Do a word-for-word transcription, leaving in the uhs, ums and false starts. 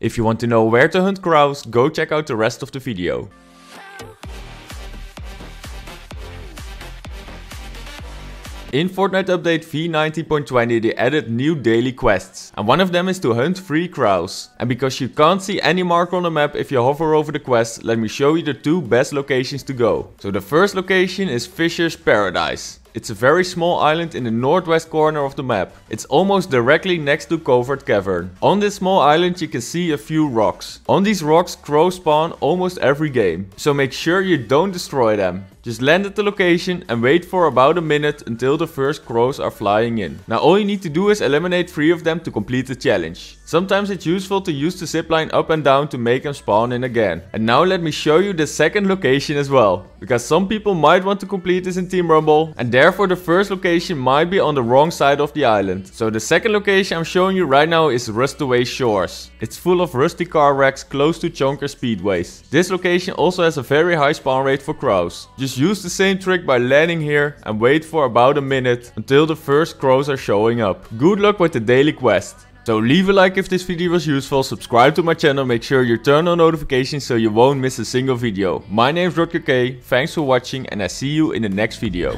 If you want to know where to hunt crows, go check out the rest of the video. In Fortnite update v nineteen point twenty they added new daily quests, and one of them is to hunt three crows. And because you can't see any marker on the map if you hover over the quest, let me show you the two best locations to go. So the first location is Fisher's Paradise. It's a very small island in the northwest corner of the map. It's almost directly next to Covert Cavern. On this small island you can see a few rocks. On these rocks crows spawn almost every game, so make sure you don't destroy them. Just land at the location and wait for about a minute until the first crows are flying in. Now all you need to do is eliminate three of them to complete the challenge. Sometimes it's useful to use the zipline up and down to make them spawn in again. And now let me show you the second location as well, because some people might want to complete this in Team Rumble, and there Therefore, the first location might be on the wrong side of the island. So the second location I'm showing you right now is Rustaway Shores. It's full of rusty car wrecks close to Chonker Speedways. This location also has a very high spawn rate for crows. Just use the same trick by landing here and wait for about a minute until the first crows are showing up. Good luck with the daily quest. So leave a like if this video was useful, subscribe to my channel, make sure you turn on notifications so you won't miss a single video. My name is Rutger K, thanks for watching, and I see you in the next video.